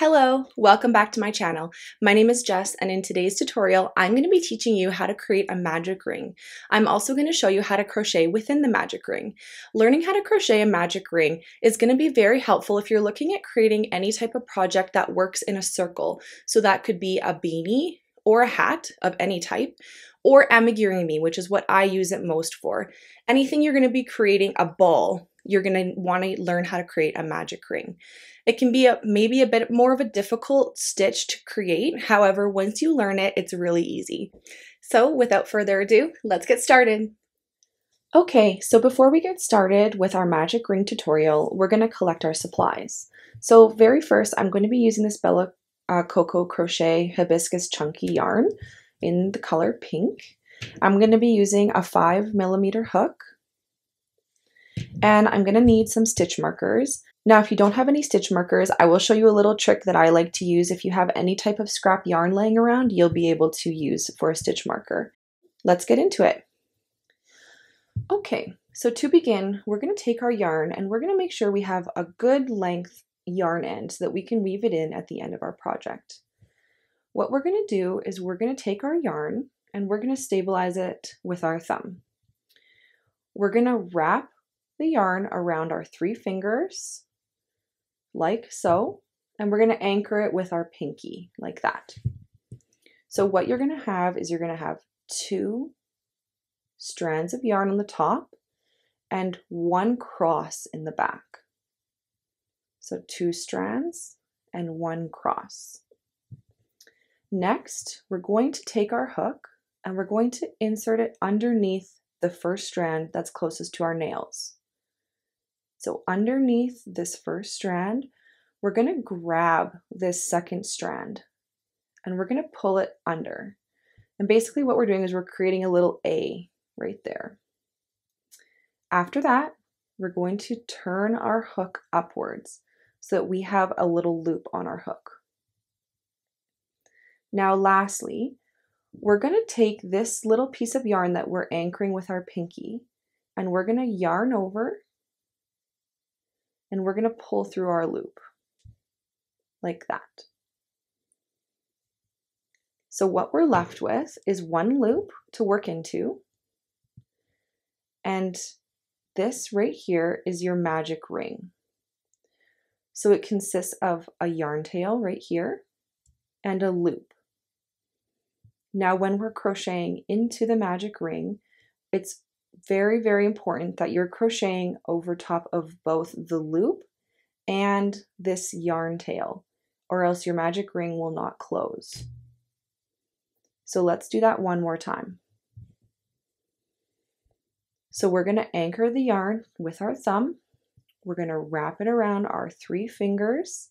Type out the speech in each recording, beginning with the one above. Hello, welcome back to my channel. My name is Jess, and in today's tutorial, I'm going to be teaching you how to create a magic ring. I'm also going to show you how to crochet within the magic ring. Learning how to crochet a magic ring is going to be very helpful if you're looking at creating any type of project that works in a circle. So that could be a beanie or a hat of any type, or amigurumi, which is what I use it most for. Anything you're going to be creating a ball, you're going to want to learn how to create a magic ring. It can be maybe a bit more of a difficult stitch to create. However, once you learn it, it's really easy. So without further ado, let's get started. Okay, so before we get started with our magic ring tutorial, we're going to collect our supplies. So very first, I'm going to be using this Bella Coco Crochet Hibiscus Chunky Yarn in the color pink. I'm going to be using a 5mm hook. And I'm going to need some stitch markers. Now, if you don't have any stitch markers, I will show you a little trick that I like to use. If you have any type of scrap yarn laying around, you'll be able to use for a stitch marker. Let's get into it. Okay, so to begin, we're going to take our yarn and we're going to make sure we have a good length yarn end so that we can weave it in at the end of our project. What we're going to do is we're going to take our yarn and we're going to stabilize it with our thumb. We're going to wrap the yarn around our three fingers, like so, and we're going to anchor it with our pinky, like that. So what you're going to have is you're going to have two strands of yarn on the top and one cross in the back. So two strands and one cross. Next, we're going to take our hook and we're going to insert it underneath the first strand that's closest to our nails. So underneath this first strand, we're going to grab this second strand and we're going to pull it under. And basically what we're doing is we're creating a little A right there. After that, we're going to turn our hook upwards so that we have a little loop on our hook. Now lastly, we're going to take this little piece of yarn that we're anchoring with our pinky and we're going to yarn over and we're going to pull through our loop like that. So what we're left with is one loop to work into, and this right here is your magic ring. So it consists of a yarn tail right here and a loop. Now when we're crocheting into the magic ring, it's very, very important that you're crocheting over top of both the loop and this yarn tail, or else your magic ring will not close. So let's do that one more time. So we're going to anchor the yarn with our thumb. We're going to wrap it around our three fingers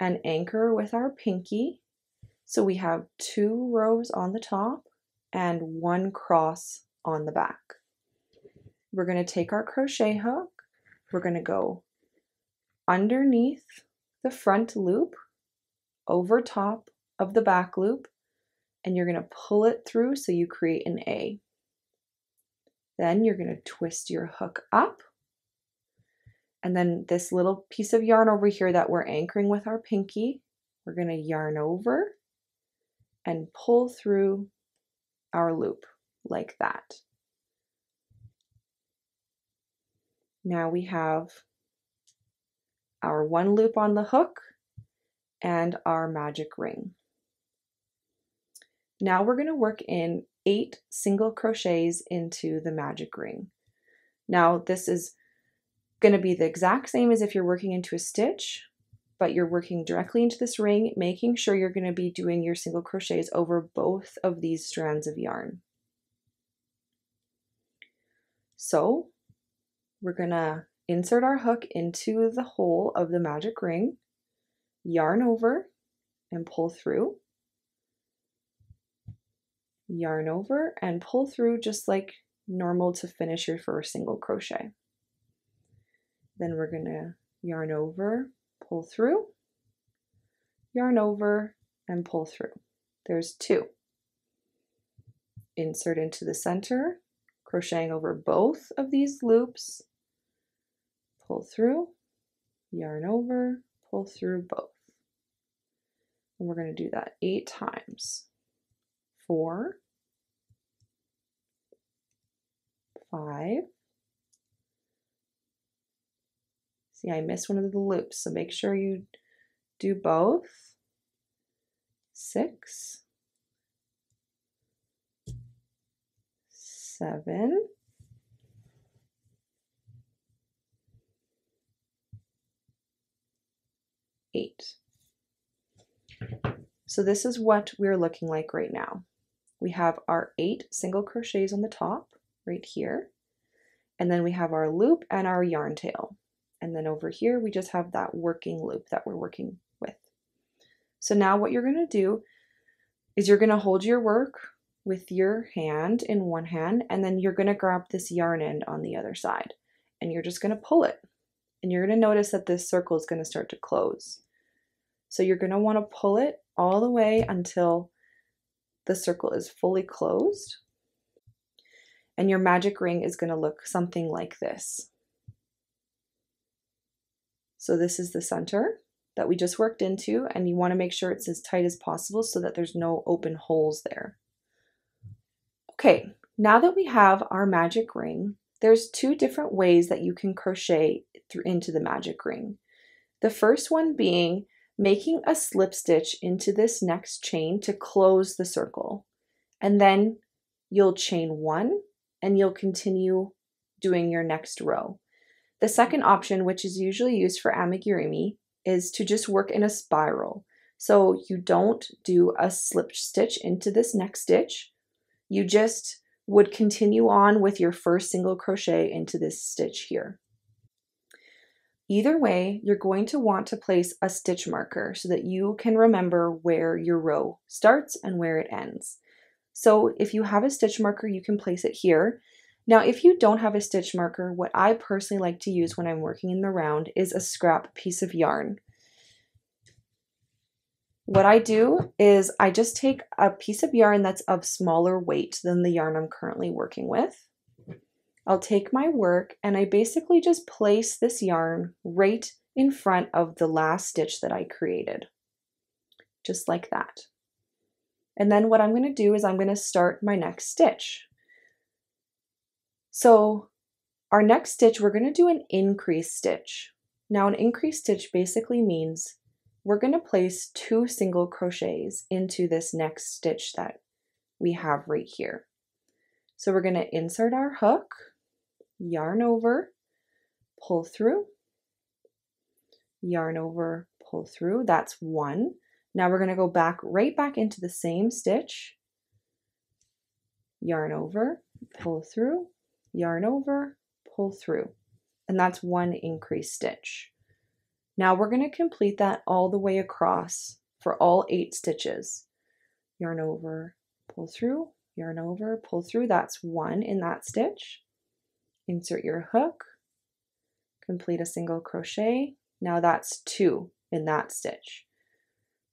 and anchor with our pinky. So we have two rows on the top and one cross on the back. We're going to take our crochet hook. We're going to go underneath the front loop, over top of the back loop, and you're going to pull it through so you create an A. Then you're going to twist your hook up. And then this little piece of yarn over here that we're anchoring with our pinky, we're going to yarn over and pull through our loop like that. Now we have our one loop on the hook and our magic ring. Now we're going to work in 8 single crochets into the magic ring. Now this is going to be the exact same as if you're working into a stitch, but you're working directly into this ring, making sure you're going to be doing your single crochets over both of these strands of yarn. So we're going to insert our hook into the hole of the magic ring, yarn over and pull through, yarn over and pull through just like normal to finish your first single crochet. Then we're going to yarn over, pull through, yarn over, and pull through. There's two. Insert into the center, crocheting over both of these loops, pull through, yarn over, pull through both. And we're going to do that 8 times. 4, 5. See, I missed one of the loops, so make sure you do both. 6, 7. 8. So this is what we're looking like right now. We have our 8 single crochets on the top right here, and then we have our loop and our yarn tail, and then over here we just have that working loop that we're working with. So now what you're going to do is you're going to hold your work with your hand in one hand, and then you're going to grab this yarn end on the other side, and you're just going to pull it, and you're going to notice that this circle is going to start to close. So you're going to want to pull it all the way until the circle is fully closed, and your magic ring is going to look something like this. So this is the center that we just worked into, and you want to make sure it's as tight as possible so that there's no open holes there. Okay, now that we have our magic ring, there's 2 different ways that you can crochet through into the magic ring. The first one being making a slip stitch into this next chain to close the circle, and then you'll chain 1 and you'll continue doing your next row. The second option, which is usually used for amigurumi, is to just work in a spiral. So you don't do a slip stitch into this next stitch. You just would continue on with your first single crochet into this stitch here. Either way, you're going to want to place a stitch marker so that you can remember where your row starts and where it ends. So if you have a stitch marker, you can place it here. Now, if you don't have a stitch marker, what I personally like to use when I'm working in the round is a scrap piece of yarn. What I do is I just take a piece of yarn that's of smaller weight than the yarn I'm currently working with. I'll take my work and I basically just place this yarn right in front of the last stitch that I created, just like that. And then what I'm going to do is I'm going to start my next stitch. So our next stitch, we're going to do an increase stitch. Now an increase stitch basically means we're going to place 2 single crochets into this next stitch that we have right here. So we're going to insert our hook, yarn over, pull through, yarn over, pull through. That's 1. Now we're going to go back right back into the same stitch, yarn over, pull through, yarn over, pull through, and that's 1 increase stitch. Now we're going to complete that all the way across for all 8 stitches. Yarn over, pull through, yarn over, pull through, that's 1 in that stitch. Insert your hook, complete a single crochet, now that's 2 in that stitch.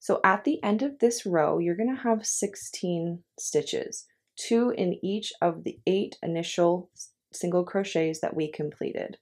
So at the end of this row, you're going to have 16 stitches, 2 in each of the 8 initial single crochets that we completed.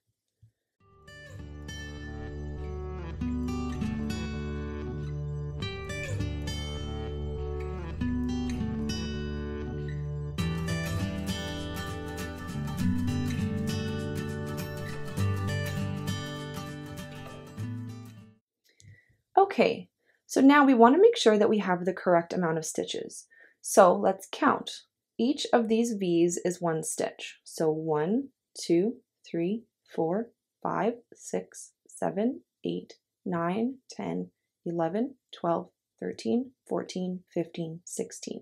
Okay, so now we want to make sure that we have the correct amount of stitches. So let's count. Each of these V's is 1 stitch. So 1, 2, 3, 4, 5, 6, 7, 8, 9, 10, 11, 12, 13, 14, 15, 16.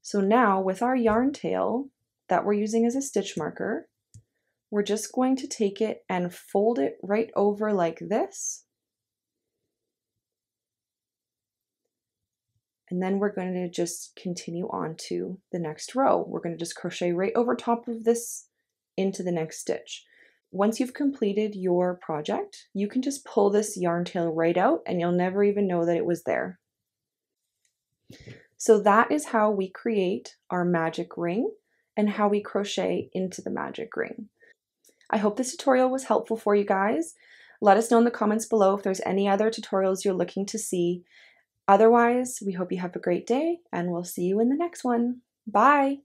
So now with our yarn tail that we're using as a stitch marker, we're just going to take it and fold it right over like this. And then we're going to just continue on to the next row. We're going to just crochet right over top of this into the next stitch. Once you've completed your project, you can just pull this yarn tail right out and you'll never even know that it was there. So that is how we create our magic ring and how we crochet into the magic ring. I hope this tutorial was helpful for you guys. Let us know in the comments below if there's any other tutorials you're looking to see. Otherwise, we hope you have a great day, and we'll see you in the next one. Bye!